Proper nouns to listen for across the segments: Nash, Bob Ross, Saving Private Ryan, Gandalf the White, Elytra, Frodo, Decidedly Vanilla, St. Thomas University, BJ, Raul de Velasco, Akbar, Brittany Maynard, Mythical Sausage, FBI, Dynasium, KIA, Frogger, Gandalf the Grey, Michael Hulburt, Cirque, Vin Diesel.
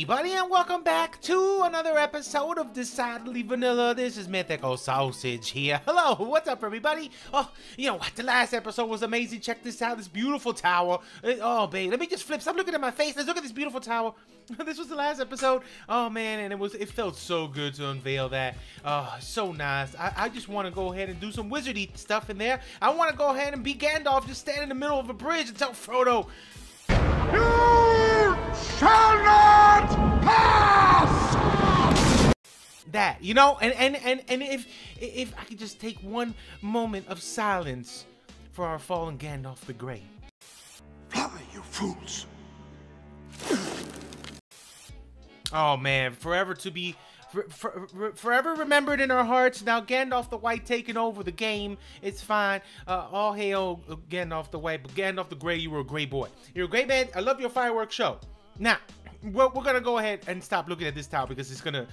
everybody, and welcome back to another episode of Decidedly Vanilla. This is Mythical Sausage here. Hello, what's up, everybody? Oh, you know what? The last episode was amazing. Check this out, this beautiful tower. Oh, babe, let me just flip. Stop looking at my face. Let's look at this beautiful tower. This was the last episode. Oh, man, and it felt so good to unveil that. Oh, so nice. I just want to go ahead and do some wizardy stuff in there. I want to go ahead and be Gandalf, just stand in the middle of a bridge and tell Frodo, "You shall not pass!" That, you know, and if I could just take one moment of silence for our fallen Gandalf the Grey. Fly, you fools! Oh man, forever to be forever remembered in our hearts. Now Gandalf the White taking over the game. It's fine. All hail Gandalf the White. But Gandalf the Grey, you were a great boy. You're a great man. I love your fireworks show. Now, we're gonna go ahead and stop looking at this tower because it's gonna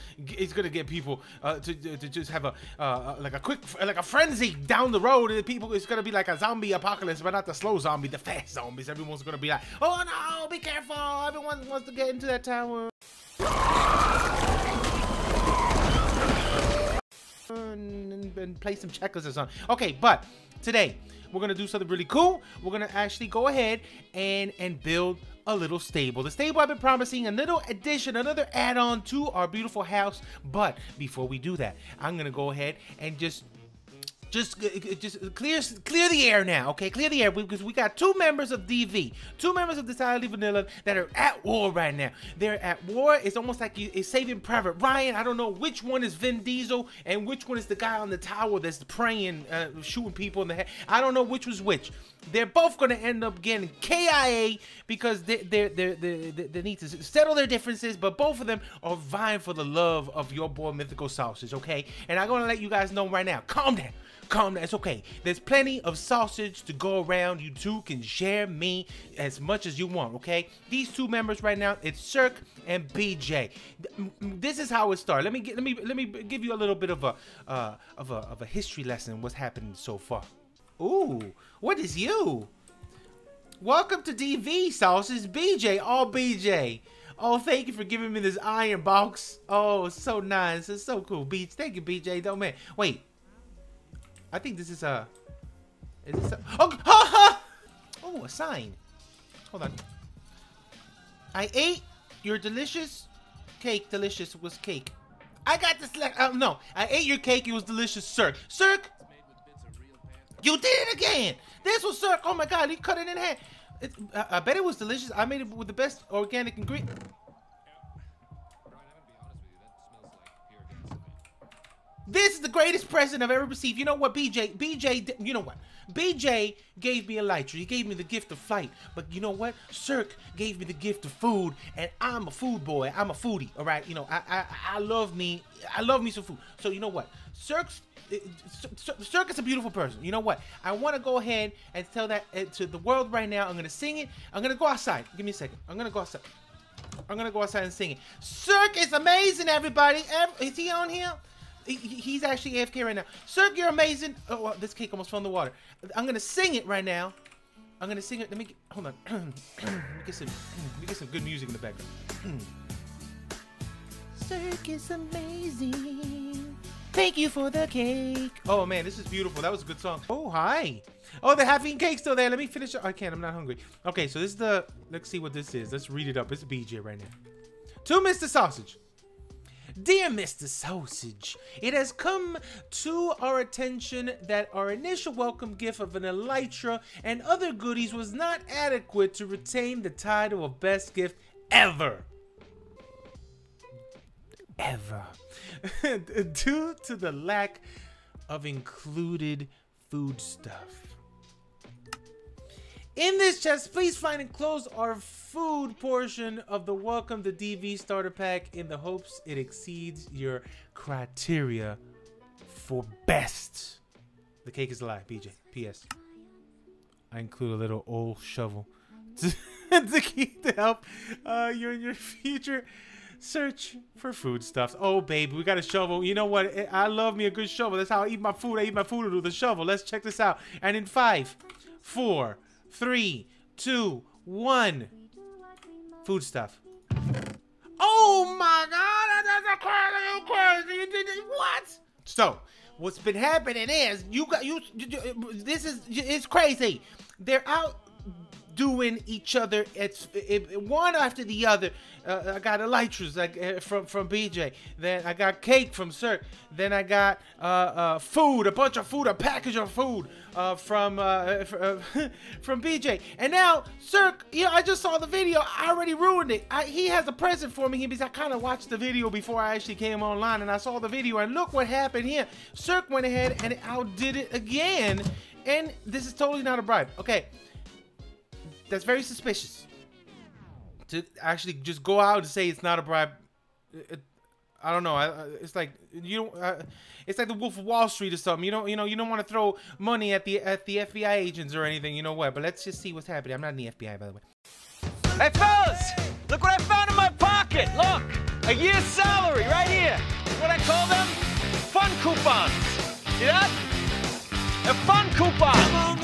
get people to just have a frenzy down the road. And people, it's gonna be like a zombie apocalypse, but not the slow zombie, the fast zombies. Everyone's gonna be like, "Oh no, be careful! Everyone wants to get into that tower." And play some checkers or something. Okay, but today we're gonna do something really cool. We're gonna actually go ahead and build a little stable. The stable I've been promising, a little addition, another add-on to our beautiful house. But before we do that, I'm gonna go ahead and just clear the air now, okay? Clear the air because we got two members of DV, two members of Decidedly Vanilla that are at war right now. They're at war. It's almost like it's Saving Private Ryan. I don't know which one is Vin Diesel and which one is the guy on the tower that's praying, shooting people in the head. I don't know which was which. They're both gonna end up getting KIA because they need to settle their differences. But both of them are vying for the love of your boy Mythical Sausage, okay? And I'm gonna let you guys know right now. Calm down. Calm down, it's okay. There's plenty of sausage to go around. You two can share me as much as you want, okay? These two members right now, it's Cirque and BJ. This is how it started. Let me give you a little bit of a history lesson. What's happened so far? Ooh, what is you? Welcome to DV, sausage. BJ, all BJ. Oh, thank you for giving me this iron box. Oh, so nice. It's so cool, Beach. Thank you, BJ. Don't man. Wait. I think this is a. Is this a. Oh, ha, ha. Oh, a sign. Hold on. I ate your delicious cake. Delicious was cake. I got this. No, I ate your cake. It was delicious, Cirque. Cirque! You did it again! This was Cirque. Oh my god, he cut it in half. I bet it was delicious. I made it with the best organic ingredient. This is the greatest present I've ever received. You know what, BJ, you know what? BJ gave me Elytra. He gave me the gift of flight. But you know what? Cirque gave me the gift of food, and I'm a food boy. I'm a foodie, all right? You know, I love me some food. So you know what? Cirque is a beautiful person. You know what? I want to go ahead and tell that to the world right now. I'm going to sing it. I'm going to go outside. Give me a second. I'm going to go outside. I'm going to go outside and sing it. Cirque is amazing, everybody. Is he on here? He's actually AFK right now. Cirque, you're amazing. Oh, well, this cake almost fell in the water. I'm gonna sing it right now. I'm gonna sing it. Let me get, hold on. let me get some good music in the background. Cirque is amazing. Thank you for the cake. Oh man, this is beautiful. That was a good song. Oh hi. Oh, the half-eaten cake's still there. Let me finish it. Oh, I can't. I'm not hungry. Okay, so this is the. Let's see what this is. Let's read it up. It's BJ right now. To Mr. Sausage. Dear Mr. Sausage, it has come to our attention that our initial welcome gift of an Elytra and other goodies was not adequate to retain the title of best gift ever. Ever. Due to the lack of included foodstuff. In this chest, please find and close our food portion of the Welcome to DV starter pack in the hopes it exceeds your criteria for best. The cake is a lie, BJ. P.S. I include a little old shovel to help you in your future search for foodstuffs. Oh, baby, we got a shovel. You know what? I love me a good shovel. That's how I eat my food. I eat my food with a shovel. Let's check this out. And in 5, 4, 3, 2, 1. Food stuff. Oh, Oh my God, that's crazy! What? So, what's been happening is this is it's crazy. They're out doing each other. It's one after the other. I got Elytras from BJ. Then I got cake from Cirque. Then I got food, a bunch of food, a package of food from BJ. And now Cirque, you know, I just saw the video. I already ruined it. He has a present for me because I kind of watched the video before I actually came online, and I saw the video. And look what happened here. Cirque went ahead and outdid it again. And this is totally not a bribe. Okay. That's very suspicious to actually just go out and say it's not a bribe. I don't know. It's like you don't, it's like the Wolf of Wall Street or something. You don't want to throw money at the FBI agents or anything. You know what? But let's just see what's happening. I'm not in the FBI, by the way. Hey fellas, look what I found in my pocket. Look, a year's salary right here. What I call them? Fun coupons. See that? A fun coupon.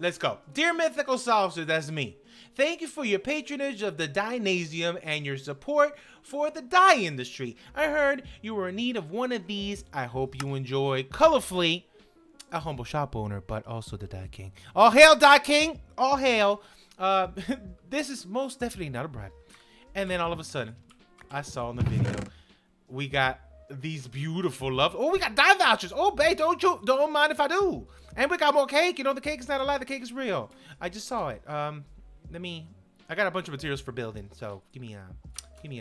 Let's go. Dear Mythical Sausage, that's me. Thank you for your patronage of the Dynasium and your support for the dye industry. I heard you were in need of one of these. I hope you enjoy colorfully. A humble shop owner, but also the dye king. All hail, dye king! All hail. This is most definitely not a bribe. And then all of a sudden, I saw in the video, we got these beautiful love. Oh, we got dye vouchers. Oh, babe, don't mind if I do. And we got more cake. You know, the cake is not a lie. The cake is real. I just saw it. I got a bunch of materials for building. So give me a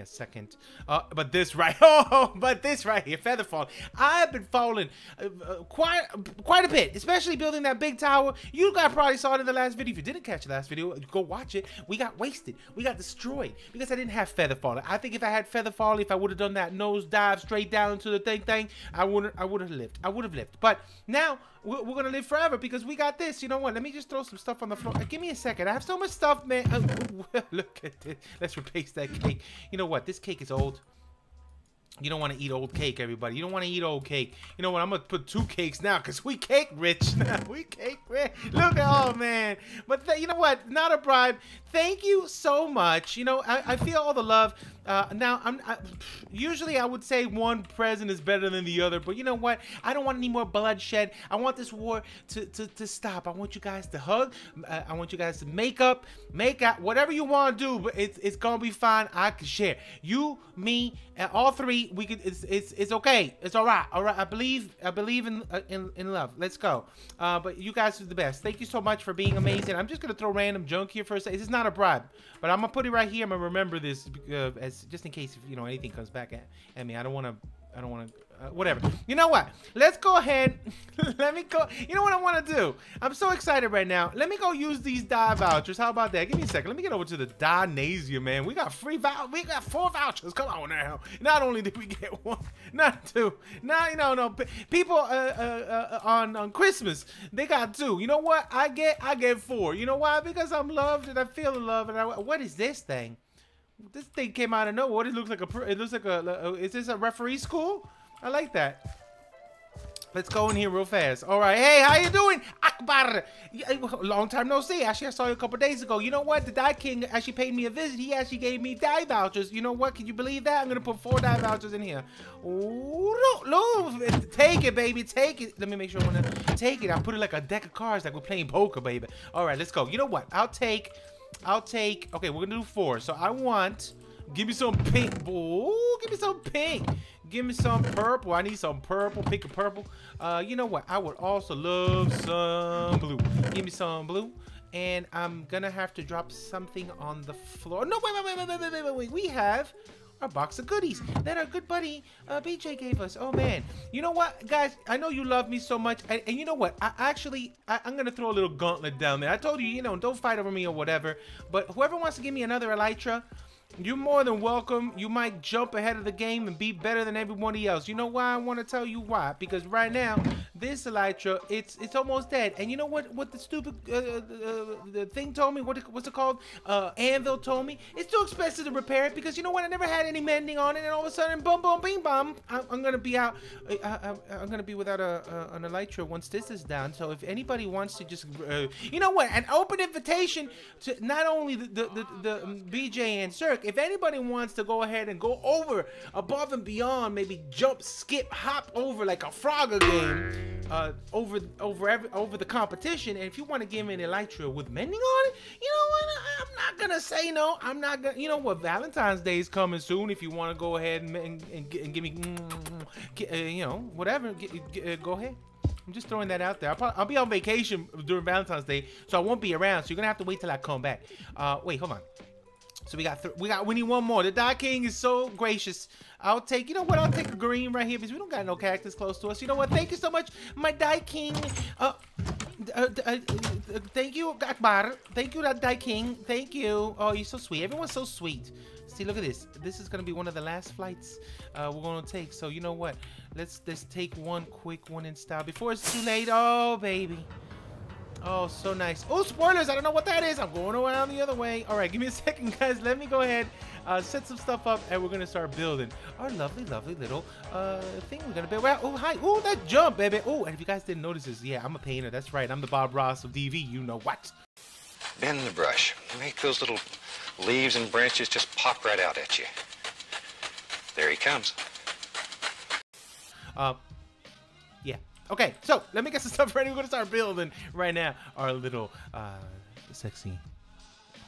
second. But this right. Oh, but this right here, feather fall. I've been falling quite a bit, especially building that big tower. You guys probably saw it in the last video. If you didn't catch the last video, go watch it. We got wasted. We got destroyed because I didn't have feather fall. I think if I had feather fall, if I would have done that nose dive straight down into the thing, I would have lived. I would have lived. But now we're gonna live forever because we got this. You know what? Let me just throw some stuff on the floor. Give me a second. I have so much stuff, man. Look at this. Let's replace that cake. You know what? This cake is old. You don't want to eat old cake, everybody. You don't want to eat old cake. You know what? I'm going to put two cakes now because we cake rich now. We cake rich. Look at, oh, man. But you know what? Not a bribe. Thank you so much. You know, I feel all the love. Now, usually I would say one present is better than the other. But you know what? I don't want any more bloodshed. I want this war to stop. I want you guys to hug. I want you guys to make up, make out, whatever you want to do. But it's going to be fine. I can share. You, me, and all three. We could. It's okay. It's all right. All right. I believe in love. Let's go. But you guys are the best. Thank you so much for being amazing. I'm just gonna throw random junk here for a second. It's not a bribe, but I'm gonna put it right here. I'm gonna remember this as just in case you know anything comes back at me. I don't want to. Whatever. You know what? Let's go ahead. Let me go. You know what I want to do? I'm so excited right now. Let me go use these dye vouchers. How about that? Give me a second. Let me get over to the Dynasium, man. We got we got 4 vouchers. Come on now. Not only did we get 1, not 2. Now, you know, no. People on Christmas, they got 2. You know what? I get 4. You know why? Because I'm loved and I feel the love. And what is this thing? This thing came out of nowhere. What it looks like it looks like a is this a referee school? I like that. Let's go in here real fast. All right. Hey, how you doing? Akbar. Long time no see. Actually, I saw you a couple days ago. You know what? The Dye King actually paid me a visit. He actually gave me dye vouchers. You know what? Can you believe that? I'm going to put 4 dye vouchers in here. Ooh, no, no. Take it, baby. Take it. Let me make sure I'm going to take it. I put it like a deck of cards like we're playing poker, baby. All right, let's go. You know what? I'll take. Okay, we're going to do 4. So I want. Give me some pink. Ooh, give me some pink. Give me some purple. I need some purple. Pick a purple. You know what? I would also love some blue. Give me some blue. And I'm going to have to drop something on the floor. No, wait. We have our box of goodies that our good buddy BJ gave us. Oh, man. You know what, guys? I know you love me so much. And you know what? I'm going to throw a little gauntlet down there. I told you, you know, don't fight over me or whatever. But whoever wants to give me another Elytra, you're more than welcome. You might jump ahead of the game and be better than everybody else. You know why? I want to tell you why. Because right now, This Elytra, it's almost dead. And you know what the stupid the thing told me? What's it called? Anvil told me? It's too expensive to repair it because you know what? I never had any mending on it, and all of a sudden, boom, boom, bing, bum. I'm gonna be out. I'm gonna be without an Elytra once this is down. So if anybody wants to just, you know what? An open invitation to not only the BJ and Cirque. If anybody wants to go ahead and go over, above and beyond, maybe jump, skip, hop over like a Frogger game. Over the competition, and if you want to give me an Elytra with mending on it, you know what, I'm not gonna say no. I'm not gonna, you know what, Valentine's Day is coming soon. If you want to go ahead and give me, you know, whatever, go ahead. I'm just throwing that out there. I'll be on vacation during Valentine's Day, so I won't be around. So you're gonna have to wait till I come back. Wait, hold on. So we need one more. The Dot King is so gracious. I'll take, you know what, I'll take a green right here because we don't got no cactus close to us. You know what, thank you so much, my Dot King. Thank you, Akbar. Thank you, Dot King. Thank you. Oh, you're so sweet. Everyone's so sweet. See, look at this. This is gonna be one of the last flights we're gonna take. So you know what, let's just take one quick one in style before it's too late. Oh, baby. Oh, so nice. Oh, spoilers. I don't know what that is. I'm going around the other way. All right, give me a second, guys. Let me go ahead, set some stuff up, and we're going to start building our lovely, lovely little thing we're going to build. Oh, hi. Oh, that jump, baby. Oh, and if you guys didn't notice this, yeah, I'm a painter. That's right. I'm the Bob Ross of DV. You know what? Bend the brush. Make those little leaves and branches just pop right out at you. There he comes. Yeah. Okay, so let me get some stuff ready. We're gonna start building right now our little sexy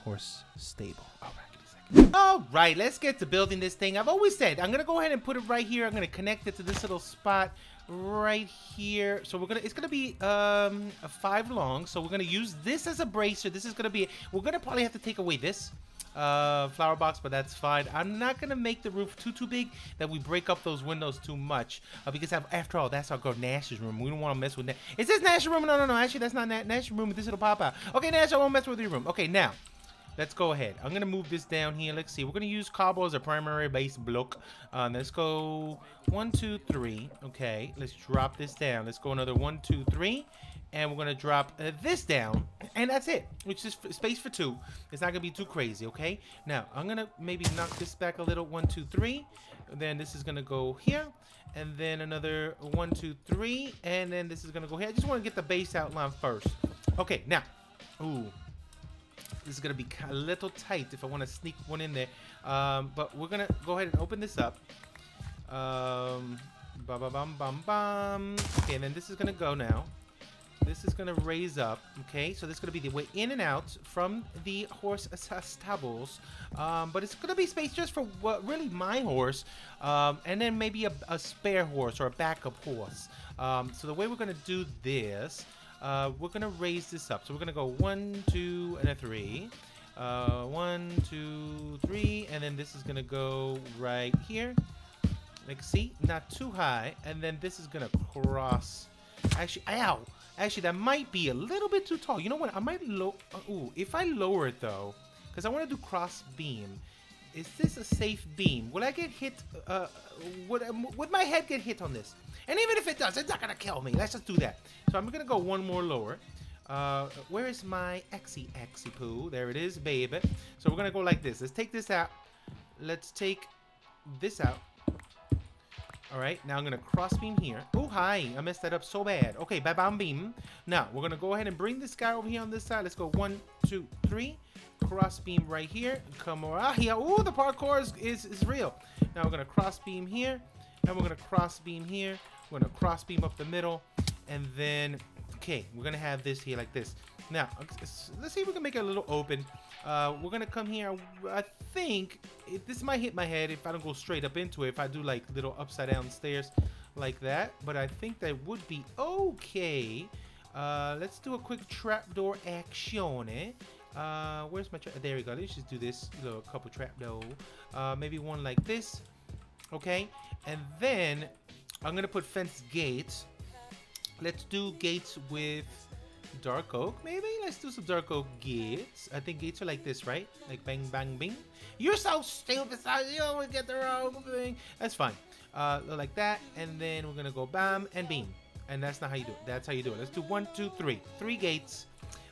horse stable. All right. All right, let's get to building this thing. I've always said I'm gonna go ahead and put it right here. I'm gonna connect it to this little spot right here. So we're gonna, it's gonna be a 5 long, so we're gonna use this as a bracer. This is gonna be, we're gonna probably have to take away this flower box, but that's fine. I'm not gonna make the roof too big that we break up those windows too much, because after all, that's our girl Nash's room. We don't want to mess with that. Is this Nash's room? No, actually that's not Nash's room. This, it'll pop out. Okay, Nash, I won't mess with your room. Okay, now let's go ahead. I'm gonna move this down here. Let's see, we're gonna use cobble as a primary base block. Let's go 1, 2, 3. Okay, let's drop this down. Let's go another 1, 2, 3. And we're gonna drop this down, and that's it, which is space for 2. It's not gonna be too crazy, okay? Now, I'm gonna maybe knock this back a little, 1, 2, 3. Then this is gonna go here, and then another 1, 2, 3, and then this is gonna go here. I just wanna get the base outline first. Okay, now, ooh, this is gonna be a little tight if I wanna sneak one in there. But we're gonna go ahead and open this up. Bum, bum, bum, bum, bum. Okay, and then this is gonna go now. This is gonna raise up, okay? So this is gonna be the way in and out from the horse stables, but it's gonna be space just for what really my horse, and then maybe a spare horse or a backup horse. So the way we're gonna do this, we're gonna raise this up. So we're gonna go 1, 2, and a 3. 1, 2, 3, and then this is gonna go right here. Like, see, not too high, and then this is gonna cross. Actually, ow! Actually, that might be a little bit too tall. You know what? I might ooh, if I lower it though, because I want to do cross beam. Is this a safe beam? Will I get hit? Would my head get hit on this? And even if it does, it's not gonna kill me. Let's just do that. So I'm gonna go one more lower. Where is my exy poo? There it is, baby. So we're gonna go like this. Let's take this out. Let's take this out. All right, now I'm gonna cross beam here. Oh, hi, I messed that up so bad. Okay, bam beam. Now we're gonna go ahead and bring this guy over here on this side. Let's go 1, 2, 3, cross beam right here. Come on here. Oh, the parkour is real. Now we're gonna cross beam here, and we're gonna cross beam here. We're gonna cross beam up the middle, and then okay, we're gonna have this here like this. Now let's see if we can make it a little open. We're gonna come here. I think this might hit my head if I don't go straight up into it. If I do like little upside down stairs like that, but I think that would be okay. Let's do a quick trapdoor action. Where's my trap? There we go. Let's just do this little couple trapdoor. Maybe one like this. Okay, and then I'm gonna put fence gates. Let's do gates with dark oak, maybe. Let's do some dark oak gates. I think gates are like this, right? Like bang, bang, bing. You're so stupid, you always get the wrong thing. That's fine. Like that, and then we're gonna go bam and beam. and that's not how you do it. That's how you do it. Let's do 1, 2, 3. 3 gates,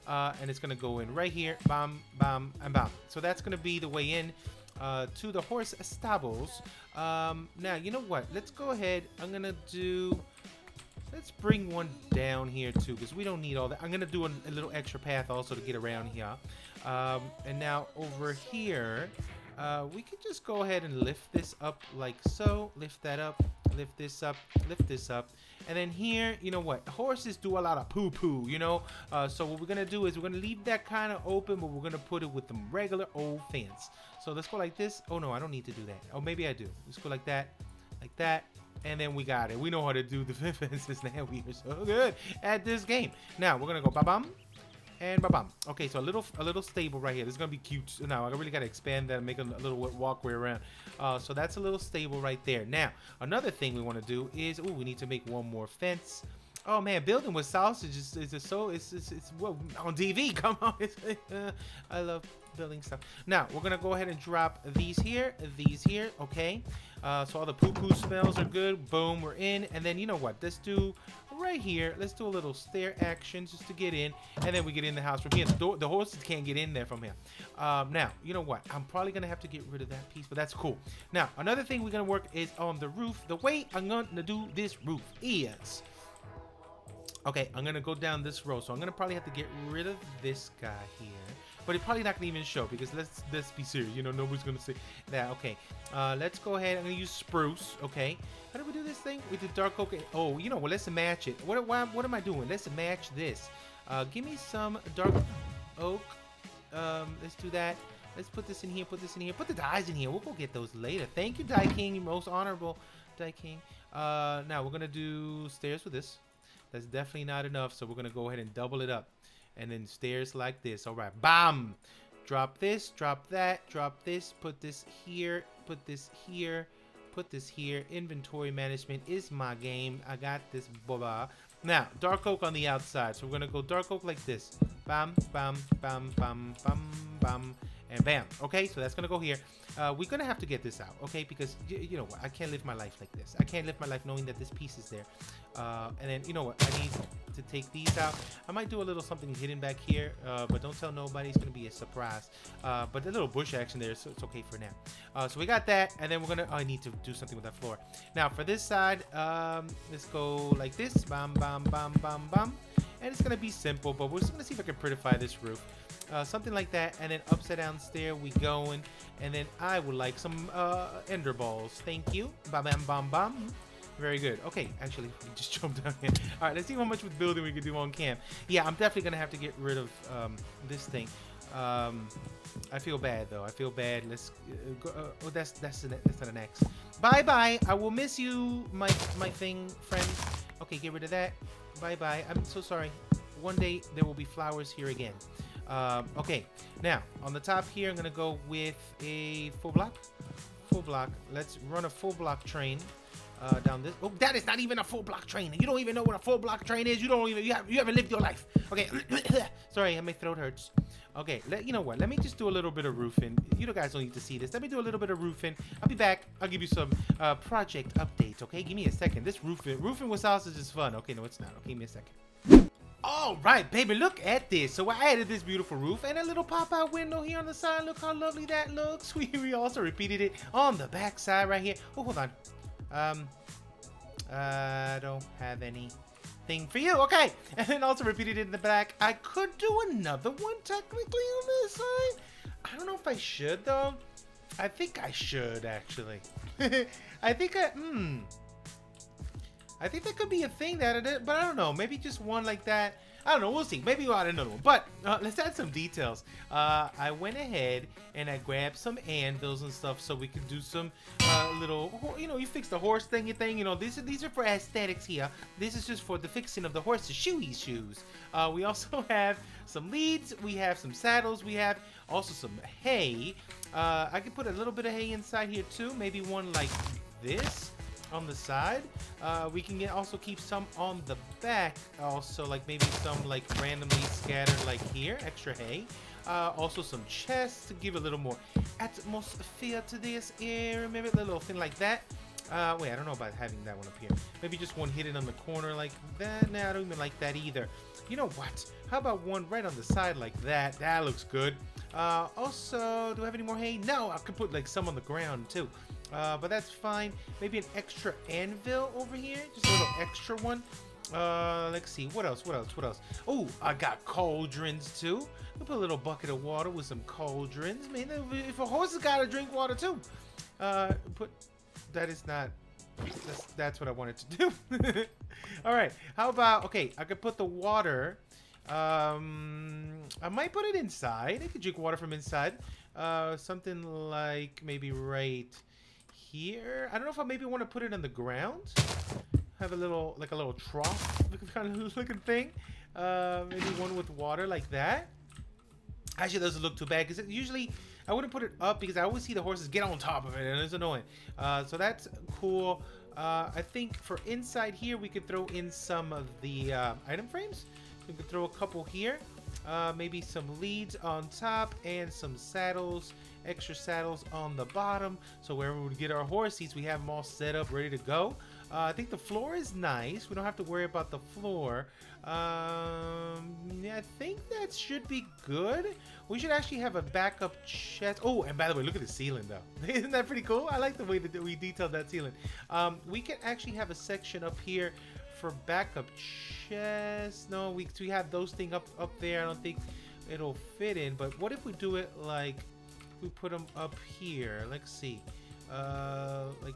and it's gonna go in right here. Bam, bam, and bam. So that's gonna be the way in to the horse stables. Now, you know what? Let's go ahead. I'm gonna do. Let's bring one down here too, because we don't need all that. I'm gonna do a little extra path also to get around here. And now over here, we can just go ahead and lift this up like so. Lift that up, lift this up, lift this up. And then here, you know what? Horses do a lot of poo-poo, you know? So what we're gonna do is we're gonna leave that kind of open, but we're gonna put it with the regular old fence. So let's go like this. Oh no, I don't need to do that. Oh, maybe I do. Let's go like that, like that. And then we got it. We know how to do the fences now. We are so good at this game. Now we're gonna go ba-bam and ba-bam. Okay, so a little stable right here. This is gonna be cute. Now I really gotta expand that and make a little walkway around. So that's a little stable right there. Now another thing we want to do is we need to make one more fence. Oh man, building with sausage is well, on TV. Come on, I love building stuff. Now we're gonna go ahead and drop these here. Okay, so all the poo-poo smells are good. Boom, we're in. And then you know what? Let's do right here. Let's do a little stair action just to get in, and then we get in the house from here. The horses can't get in there from here. Now you know what? I'm probably gonna have to get rid of that piece, but that's cool. Now another thing we're gonna work is on the roof. The way I'm gonna do this roof is. Okay, I'm gonna go down this row, so I'm gonna probably have to get rid of this guy here, but it's probably not gonna even show because let's be serious, you know, nobody's gonna say that. Okay, let's go ahead. I'm gonna use spruce. Okay, how do we do this thing with the dark oak? Oh, you know what? Let's match it. What am I doing? Let's match this. Give me some dark oak. Let's do that. Let's put this in here. Put this in here. Put the dyes in here. We'll go get those later. Thank you, Dye King, your most honorable Dye King. Now we're gonna do stairs with this. That's definitely not enough, so we're gonna go ahead and double it up, and then stairs like this. All right, bam! Drop this, drop that, drop this. Put this here, put this here, put this here. Inventory management is my game. I got this, blah. Now, dark oak on the outside, so we're gonna go dark oak like this. Bam, bam, bam, bam, bam, bam. And bam. Okay, so that's gonna go here. We're gonna have to get this out, okay? Because you know what, I can't live my life like this. I can't live my life knowing that this piece is there. And then you know what, I need to take these out. I might do a little something hidden back here, but don't tell nobody. It's gonna be a surprise. But the little bush action there, so it's okay for now. So we got that, and then we're gonna. Oh, I need to do something with that floor. Now for this side, let's go like this. Bam, bam, bam, bam, bam. And it's gonna be simple, but we're just gonna see if I can prettify this roof. Something like that, and then upside down stair we going, and then I would like some ender balls. Thank you. Bam, bam, bam, bam. Very good. Okay, actually, we just jumped down here. All right, let's see how much with building we can do on camp. Yeah, I'm definitely gonna have to get rid of this thing. I feel bad though. I feel bad. Let's go. Oh, that's not an X. Bye bye. I will miss you, my thing friend. Okay, get rid of that. Bye bye. I'm so sorry. One day there will be flowers here again. Okay, now on the top here, I'm gonna go with a full block. Let's run a full block train down this. Oh, that is not even a full block train. You don't even know what a full block train is. You haven't lived your life. Okay, sorry, my throat hurts. Okay, you know what? Let me just do a little bit of roofing. You guys don't need to see this. Let me do a little bit of roofing. I'll be back. I'll give you some project updates. Okay, give me a second. This roofing with sausage is fun. Okay, no, it's not. Okay, give me a second. All right, baby, look at this. So I added this beautiful roof and a little pop-out window here on the side. Look how lovely that looks. We also repeated it on the back side right here. Oh, hold on. I don't have anything for you. Okay, and then also repeated it in the back. I could do another one technically on this side. I don't know if I should, though. I think I should, actually. I think that could be a thing that it is, but I don't know. Maybe just one like that. I don't know. We'll see. Maybe we'll add another one. But let's add some details. I went ahead and I grabbed some anvils and stuff so we could do some little, you know, you fix the horse thingy thing. You know, these are for aesthetics here. This is just for the fixing of the horse's shoes. We also have some leads. We have some saddles. We have also some hay. I could put a little bit of hay inside here too. Maybe one like this. On the side, we can also keep some on the back, also like maybe some like randomly scattered like here, extra hay. Also some chests to give a little more atmosphere to this. Yeah, remember the little thing like that. Wait, I don't know about having that one up here. Maybe just one hidden on the corner like that. Nah, I don't even like that either. You know what? How about one right on the side like that? That looks good. Also, do I have any more hay? No, I could put like some on the ground too. But that's fine. Maybe an extra anvil over here. Just a little extra one. Let's see. What else? Oh, I got cauldrons too. I'll put a little bucket of water with some cauldrons. Man, if a horse has got to drink water too. Put... That is not... That's what I wanted to do. Alright, how about... Okay, I could put the water... I might put it inside. I could drink water from inside. Something like maybe right here. I don't know if I maybe want to put it on the ground. Have a little... Like a little trough kind of looking thing. Maybe one with water like that. Actually, doesn't look too bad because it usually... I wouldn't put it up because I always see the horses get on top of it and it's annoying. So that's cool. I think for inside here, we could throw in some of the item frames. We could throw a couple here. Maybe some leads on top and some saddles, extra saddles on the bottom. So wherever we get our horse seats, we have them all set up, ready to go. I think the floor is nice. We don't have to worry about the floor. I think that should be good. We should actually have a backup chest. Oh, and by the way, look at the ceiling, though. Isn't that pretty cool? I like the way that we detailed that ceiling. We can actually have a section up here for backup chest. No, we have those things up there. I don't think it'll fit in. But what if we do it like we put them up here? Let's see. Like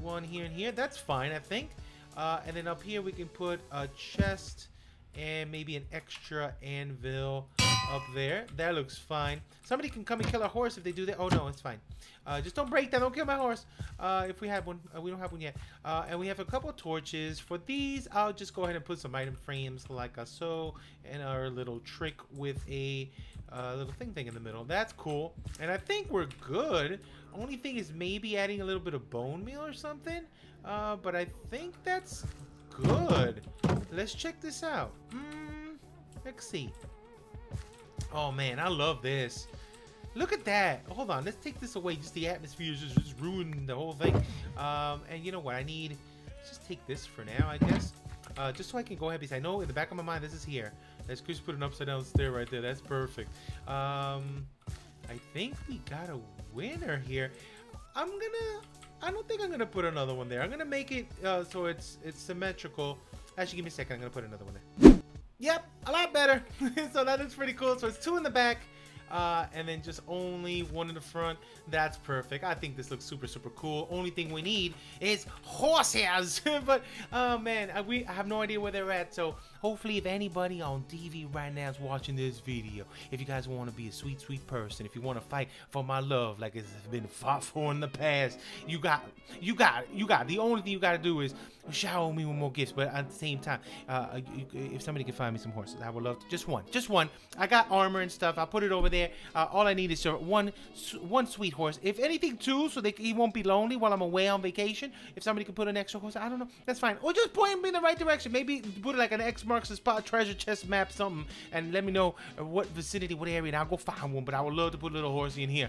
one here and here. That's fine, I think. And then up here we can put a chest and maybe an extra anvil up there. That looks fine. Somebody can come and kill a horse if they do that. Oh no, it's fine. Just don't break that. Don't kill my horse. If we have one, we don't have one yet. And we have a couple of torches. For these, I'll just go ahead and put some item frames like so, and our little trick with a little thing in the middle. That's cool. And I think we're good. Only thing is maybe adding a little bit of bone meal or something. But I think that's good. Let's check this out. Let's see. Oh man, I love this. Look at that. Hold on, let's take this away. Just the atmosphere is just ruining the whole thing. And you know what I need? Let's just take this for now, I guess. Just so I can go ahead, because I know in the back of my mind this is here. Let's just put an upside down stair right there. That's perfect. I think we got a winner here. I don't think I'm gonna put another one there. I'm gonna make it so it's symmetrical. Actually, give me a second. I'm gonna put another one there. Yep, a lot better. So that looks pretty cool. So it's two in the back, and then just only one in the front. That's perfect. I think this looks super, super cool. Only thing we need is horses. But oh man, I have no idea where they're at. So hopefully, if anybody on TV right now is watching this video, if you guys want to be a sweet, sweet person, if you want to fight for my love like it's been fought for in the past, you got. The only thing you got to do is shower me with more gifts, but at the same time, if somebody could find me some horses, I would love to. Just one. I got armor and stuff. I'll put it over there. All I need is one sweet horse. If anything, two, so he won't be lonely while I'm away on vacation. If somebody could put an extra horse, I don't know. That's fine. Or just point me in the right direction. Maybe put like an X marks the spot treasure chest map something, and let me know what vicinity, what area, and I'll go find one. But I would love to put a little horsey in here.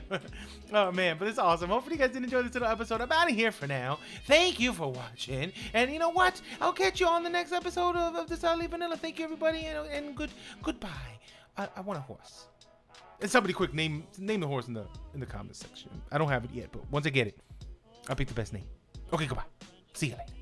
Oh man, but it's awesome. Hopefully you guys did enjoy this little episode. I'm out of here for now. Thank you for watching. And you know what? I'll catch you on the next episode of Decidedly Vanilla. Thank you, everybody, and goodbye. I want a horse. And somebody quick name the horse in the comments section. I don't have it yet, but once I get it, I'll pick the best name. Okay, goodbye. See you later.